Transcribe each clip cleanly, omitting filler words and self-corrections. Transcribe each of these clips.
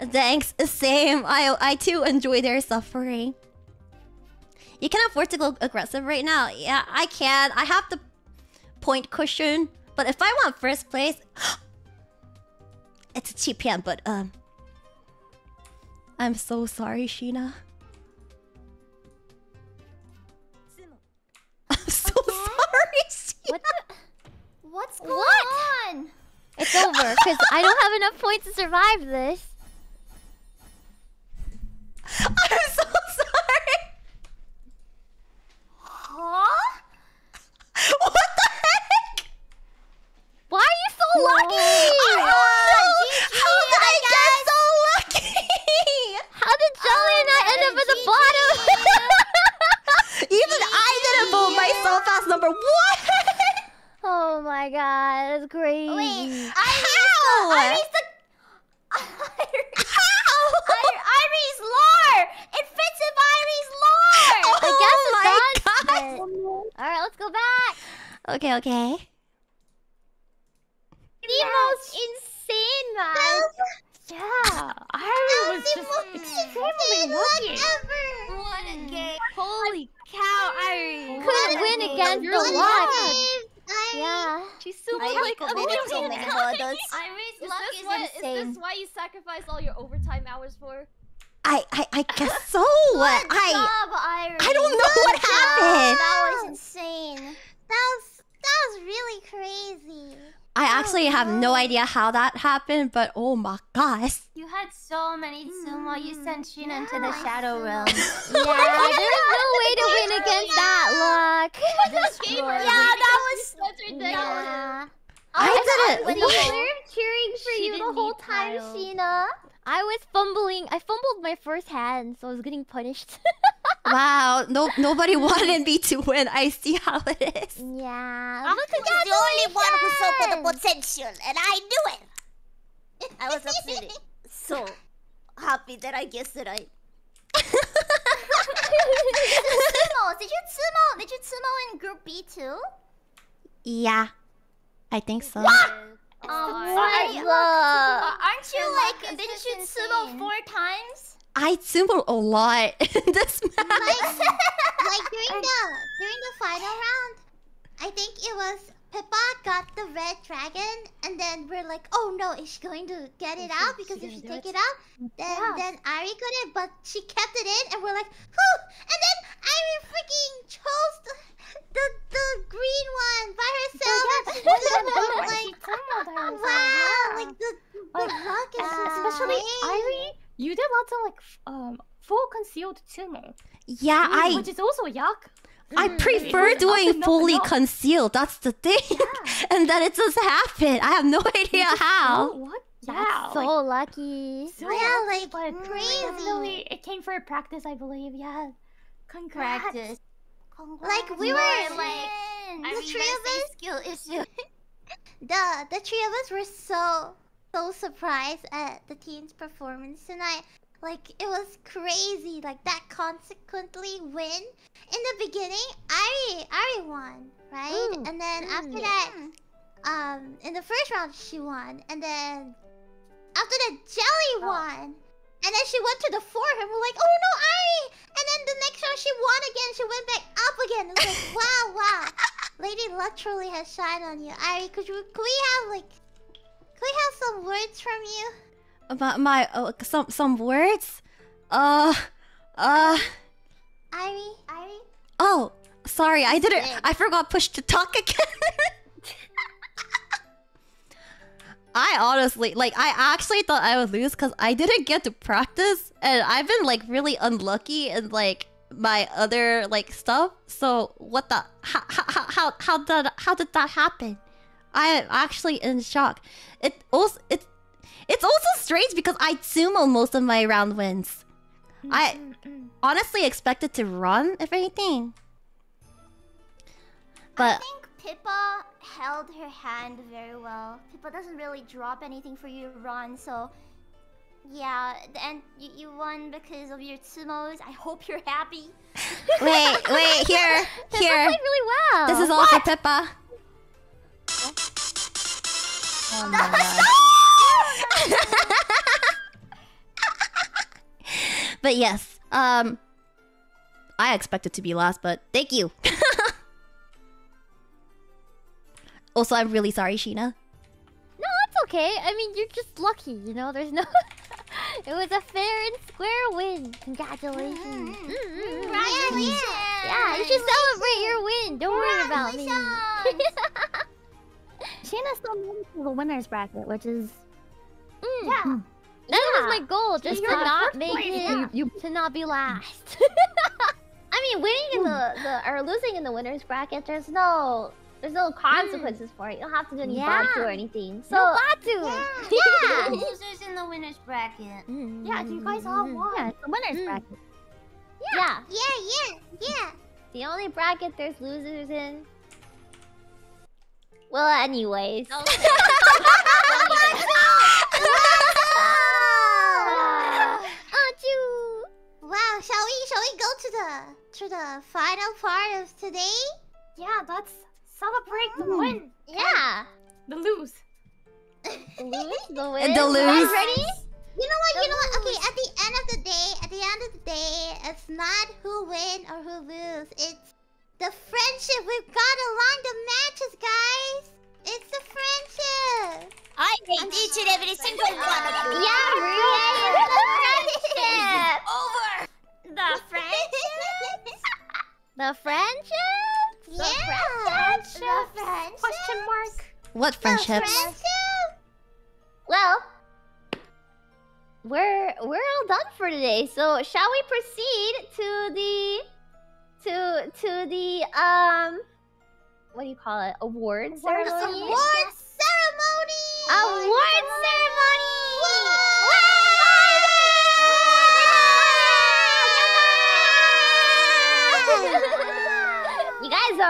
Thanks, same. I too enjoy their suffering. You can afford to go aggressive right now. Yeah, I can. I have the point cushion. But if I want first place... It's a cheap hand, but I'm so sorry, Sheena. I'm so sorry, Sheena. What's going on? It's over, because I don't have enough points to survive this. I'm so sorry. Huh? What the heck? Why are you so lucky? How did I get so lucky? How did Jelly and I end up at the bottom? Even I didn't vote myself as number one. Oh my god, that's crazy. Wait, Iri's lore! It fits in Iri's lore! Oh my god! Alright, let's go back! Okay, okay. The most insane match! Yeah, Iri was just extremely lucky! What a game! Holy cow, Iri! Couldn't win against the luck! Yeah, she's super like amazing. Is this why you sacrificed all your overtime hours for? I guess so. I don't know what happened. That was insane. That was really crazy. I actually have no idea how that happened, but oh my gosh. You had so many tsumo. You sent Sheena into the shadow realm. Yeah, there's no way to win against that luck. Yeah, that was ridiculous. I cheering for you the whole time, Sheena. I was fumbling. I fumbled my first hand, so I was getting punished. Wow, nobody wanted me to win. I see how it is. Yeah. I was the only one who saw the potential, and I knew it. I was upset. So happy that I guessed it right. Did you tsumo in group B too? Yeah, I think so. What? Didn't you tsumo 4 times? I tsumo a lot in this match. Like during the final round, I think it was Pippa got the red dragon, and then we're like, oh no, is she going to get it out? Because if she take it out, then Iri couldn't, but she kept it in, and we're like, whew! And then Iri freaking chose the green one by herself. Especially Iri, you did lots of like full concealed tsumo. Yeah, which is also yaku. I prefer doing fully concealed. That's the thing, and then it just happened. I have no idea how. That's so lucky. So yeah, like crazy. It came for a practice, I believe. Yeah, practice. Like we were like the three of us. Skill issue. The three of us were so surprised at the team's performance tonight. Like, it was crazy, like, that consequently win. In the beginning, Iri won, right? Ooh. And then after that, in the first round, she won. And then, after that, Jelly won. And then she went to the fourth, and we're like, oh no, Iri! And then the next round, she won again, she went back up again. It was like, wow. Lady Luck truly has shined on you. Iri, could we have some words from you? About my some words, Iri. Oh, sorry, I didn't. I forgot push to talk again. I honestly, like, I actually thought I would lose because I didn't get to practice, and I've been like really unlucky in like my other like stuff. So what the how did that happen? I am actually in shock. It's also strange because I tsumo most of my round wins. I honestly expected to run, if anything. But I think Pippa held her hand very well. Pippa doesn't really drop anything for you to run, so... Yeah, and you won because of your tsumos. I hope you're happy. Wait, here, Pippa played really well. This is all for Pippa. Oh my god. But yes, I expected to be last, but thank you. Also, I'm really sorry, Sheena. No, that's okay. I mean, you're just lucky, you know? There's no... It was a fair and square win. Congratulations. Congratulations. Yeah, you should celebrate your win. Don't worry about me. Sheena's still moving to the winner's bracket, which is... That was my goal, just to not make it, to not be last. I mean, winning in the... or losing in the winner's bracket, there's no... There's no consequences for it. You don't have to do any batu or anything. So, no batu! Yeah! Losers in the winner's bracket. Yeah, you guys all won. Yeah, it's the winner's bracket. Yeah. The only bracket there's losers in... Well, anyways. No, wow, shall we go to the final part of today? Yeah, that's... Celebrate the win! Yeah! The lose! The lose? The win? The lose! Ready? You know what, Okay, at the end of the day, it's not who win or who lose. It's the friendship we've got along the matches, guys! It's the friendship! I hate each and every single one of you! Yeah, Rie is the friendship! Over! The friendship? The friendship? The friendship? The friendship? Question mark. What friendships? The friendship? Well, we're all done for today. So shall we proceed to the what do you call it? Award ceremony. Award ceremony. You guys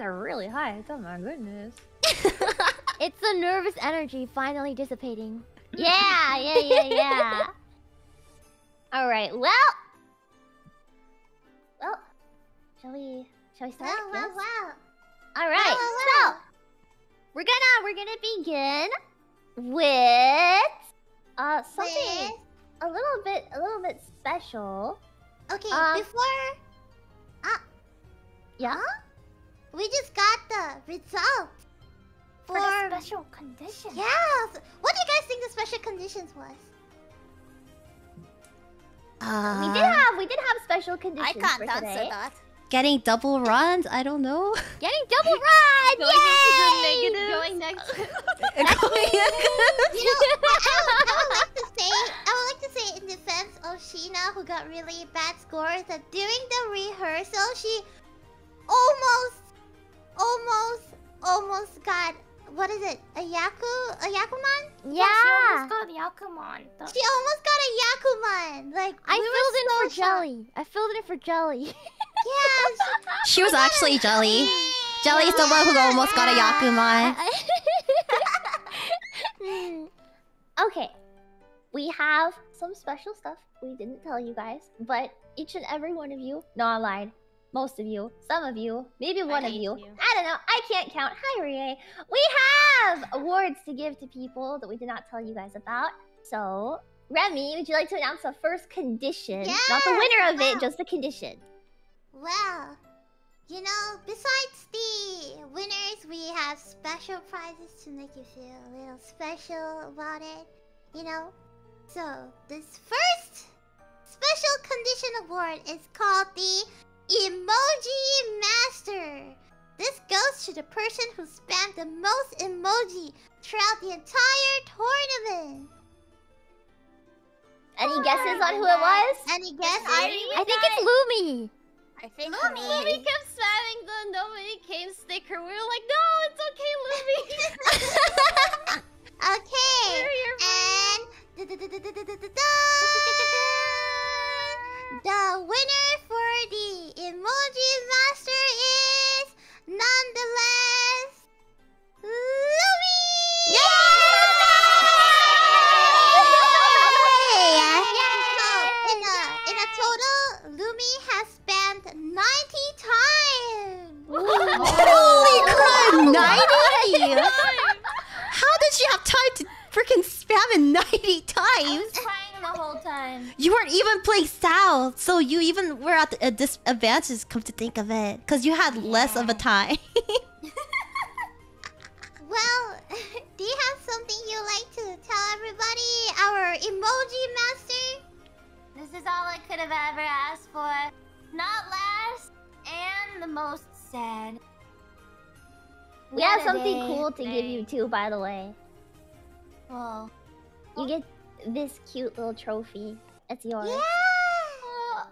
are really high. Oh my goodness. It's the nervous energy finally dissipating. Yeah. Alright, well, shall we start? Wow. Alright, so we're gonna begin with something a little bit special. Okay, before we just got the result for the special conditions. Yes. What do you guys think the special conditions was? We did have special conditions. I can't answer that. Getting double runs? I don't know. Getting double runs! Yay! Going negative. You know, I would like to say in defense of Sheena, who got really bad scores, that during the rehearsal she almost got, what is it? A yakuman? Yeah. She almost got a yakuman. Like I filled in for Jelly. Yeah. She was actually Jelly. Jelly's the one who almost got a yakuman. Okay. We have some special stuff we didn't tell you guys, but each and every one of you, no, I lied. Most of you, some of you, maybe one of you. I don't know. I can't count. Hi, Rie. We have awards to give to people that we did not tell you guys about. So, Remy, would you like to announce the first condition? Yes! Not the winner of it, just the condition. Well, you know, besides the winners, we have special prizes to make you feel a little special about it. You know? So, this first special condition award is called the... Emoji Master! This goes to the person who spammed the most emoji throughout the entire tournament! Any guesses on who it was? Any guesses? I think it's Lumi! I think Lumi kept spamming the nobody came sticker. We were like, no, it's okay, Lumi! Okay! The winner for the Emoji Master is nonetheless Lumi! Yay! So in a total, Lumi has spammed 90 times. Holy crap! 90! How did she have time to freaking spam it 90 times? I'm trying the whole whole time. You weren't even playing South, so you even were at a disadvantage, come to think of it. Because you had less of a time. Well, do you have something you'd like to tell everybody, our emoji master? This is all I could have ever asked for. Not last, and the most sad. We have something cool to give you too, by the way. Oh. You get this cute little trophy. It's yours. Yeah! Oh.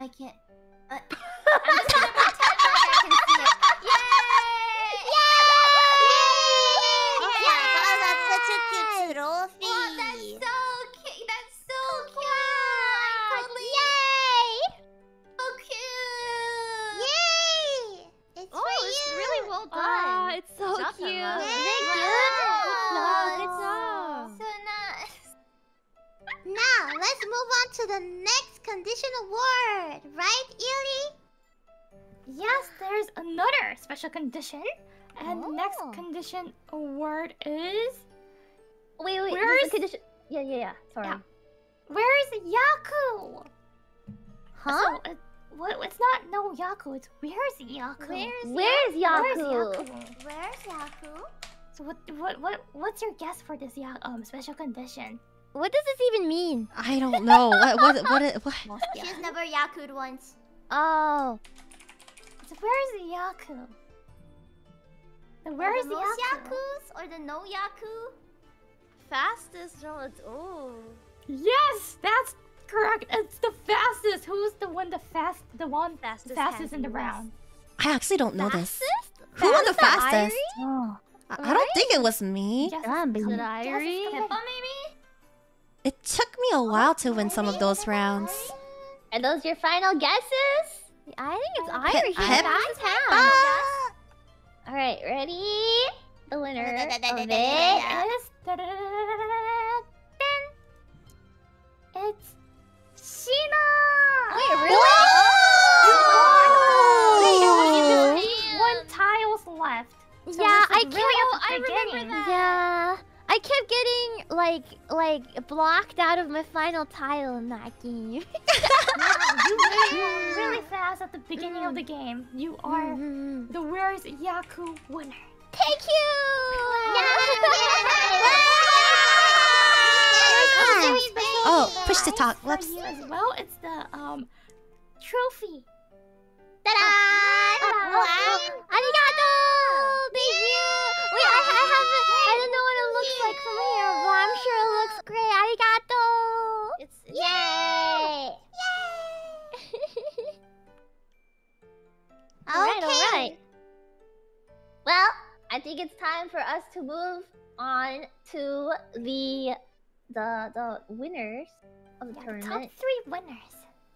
I can't... I'm just gonna pretend like I can see it. Yay! Yay! Oh my god, that's such a cute trophy. Oh, that's so cute. That's so cute. Wow. Totally... Yay! So cute. Yay! It's for you. It's really well done. Oh, it's so cute. Thank you. Now, let's move on to the next conditional word, right, Yuri? Yes, there's another special condition. And next condition word is... Wait, where's the condition? Yeah, sorry. Yeah. Where's yaku? Huh? So, it's not no yaku, it's where's yaku? Where's yaku? So what's your guess for this special condition? What does this even mean? I don't know. What? She's never yaku'd once. Oh. So where's the yaku? Where's the most yakus or the no yaku? Fastest road. Oh. Yes, that's correct. It's the fastest. Who's the one the fastest in the round? I actually don't know this. Who won the fastest? Oh. I don't think it was me. Pippa maybe? It took me a while to win some of those rounds. Are those your final guesses? I think it's Airi here. Alright, ready? The winner of it is... It's... Sheena! Wait, really? Oh! Wait, one tile's left. So yeah, I remember that. Yeah. I kept getting like blocked out of my final tile in that game. You were really fast at the beginning of the game. You are the worst yaku winner. Thank you. Yeah. Oh, push to talk. Let's see as well. It's the trophy. Ta-da! Arigato! Thank you. Wait, I don't know what it looks like from here, but I'm sure it looks great. Arigato! Yay! Yay! All right. Well, I think it's time for us to move on to the winners of the tournament. The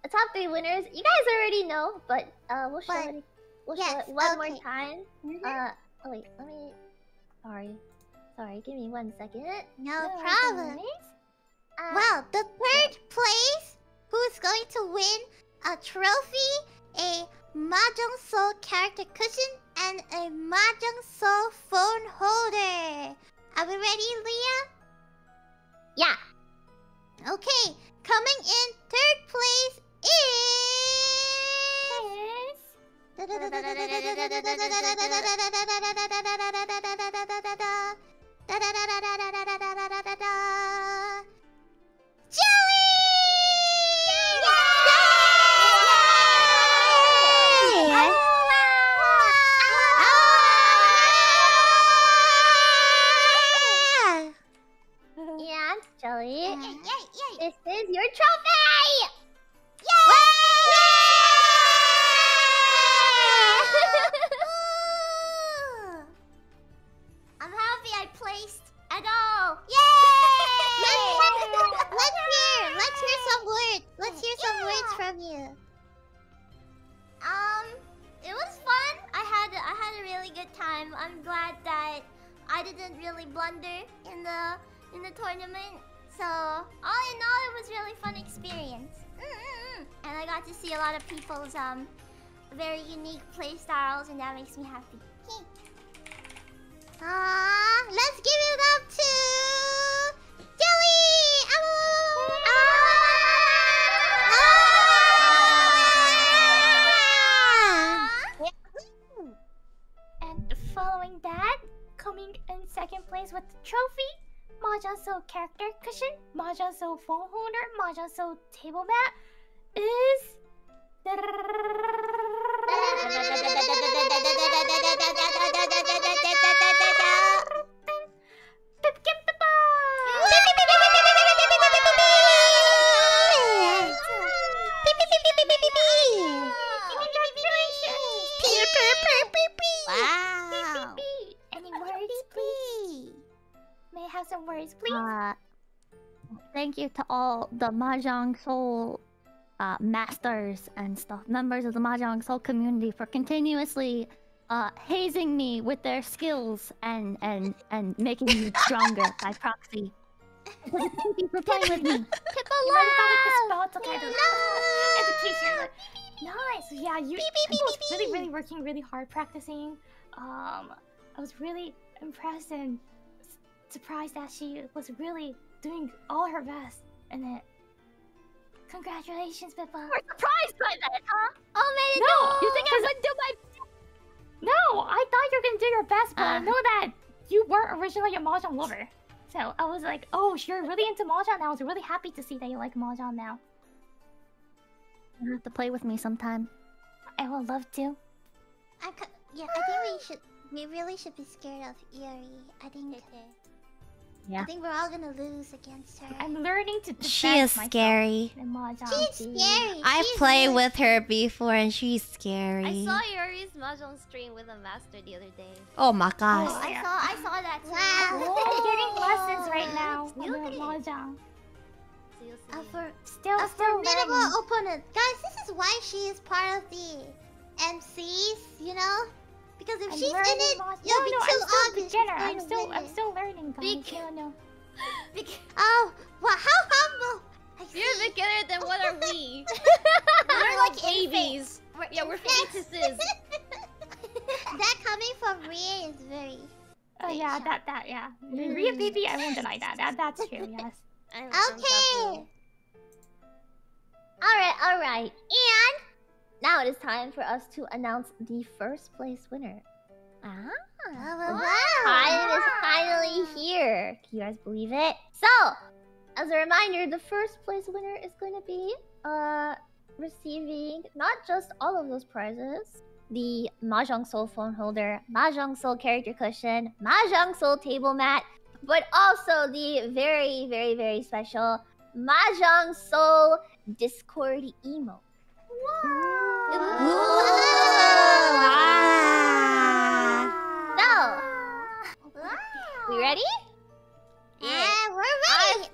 top three winners, you guys already know, but we'll show it one more time. Oh wait, let me... Sorry, give me 1 second. No problem. Well, the third place, who's going to win a trophy, a Mahjong Soul character cushion, and a Mahjong Soul phone holder. Are we ready, Leah? Yeah. Okay, coming in third place is... Jelly! Yes, Jelly. This is your trophy! I'm glad that I didn't really blunder in the tournament. So all in all, it was really fun experience. And I got to see a lot of people's very unique play styles, and that makes me happy. Let's give it up to Jelly! Mahjong Soul character cushion, Mahjong Soul phone holder, Mahjong Soul table mat is... Have some words, please. Thank you to all the Mahjong Soul masters and stuff, members of the Mahjong Soul community, for continuously hazing me with their skills and making me stronger by proxy. Thank you for playing with me. Pippa loves the spell kind of education. Nice. Yeah, you was really working really hard practicing. I was really impressed and surprised that she was really doing all her best in it. Congratulations, Pippa. You were surprised by that, huh? Oh man, no! You think I wouldn't do my... No, I thought you were gonna do your best, but I know that you weren't originally a Mahjong lover. So I was like, oh, you're really into Mahjong now. I was really happy to see that you like Mahjong now. You have to play with me sometime. I would love to. Yeah, I think we really should be scared of Yuri. I think... Yeah. I think we're all gonna lose against her. I'm learning to defend myself. Scary. She's scary. I play with her before and she's scary. I saw Yuri's Mahjong stream with a master the other day. Oh my gosh. Oh, yeah. I saw that too. Wow. I'm getting lessons right now. Mahjong. A formidable opponent. Guys, this is why she is part of the MCs, you know? Because if she's in it, you'll be too obvious. I'm still learning, guys. Oh, well, how humble! You're a beginner, then what are we? We're like babies. Yeah, we're fetuses. That coming from Rie is very... Oh yeah, yeah. Rie baby, I won't deny that. That's true, yes. Okay! Alright. And... now it is time for us to announce the first place winner. Time is finally here. Can you guys believe it? So, as a reminder, the first place winner is going to be receiving not just all of those prizes. The Mahjong Soul phone holder, Mahjong Soul character cushion, Mahjong Soul table mat, but also the very, very, very special Mahjong Soul Discord emote. Wow. So, we ready? Yeah, we're ready! Our first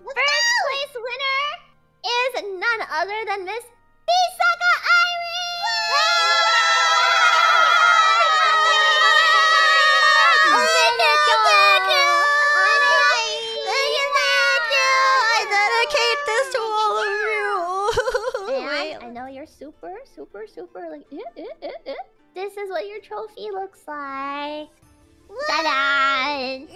place winner is none other than Miss Chisaka Airi! I dedicate this to all of you! I know you're super like This is what your trophy looks like. Ta-da! Yeah!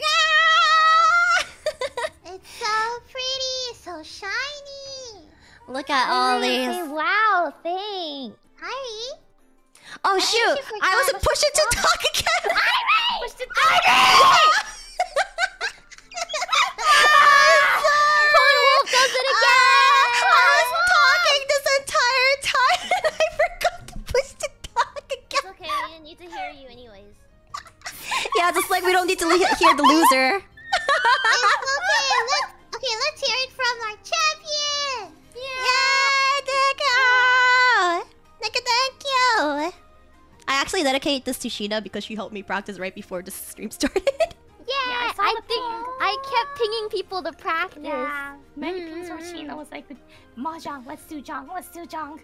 It's so pretty, so shiny. Look at all these. Wow, thanks. Hi. Oh shoot! I was pushing to talk again. Pond Wolf does it again. Need to hear you anyways. Yeah, just like we don't need to hear the loser. It's okay. Let's hear it from our champion. Yeah, thank you. I actually dedicate this to Sheena because she helped me practice right before the stream started. Yeah, I think I kept pinging people to practice. Yeah, many pings from Sheena was like, Mahjong, let's do Jong, let's do Jong.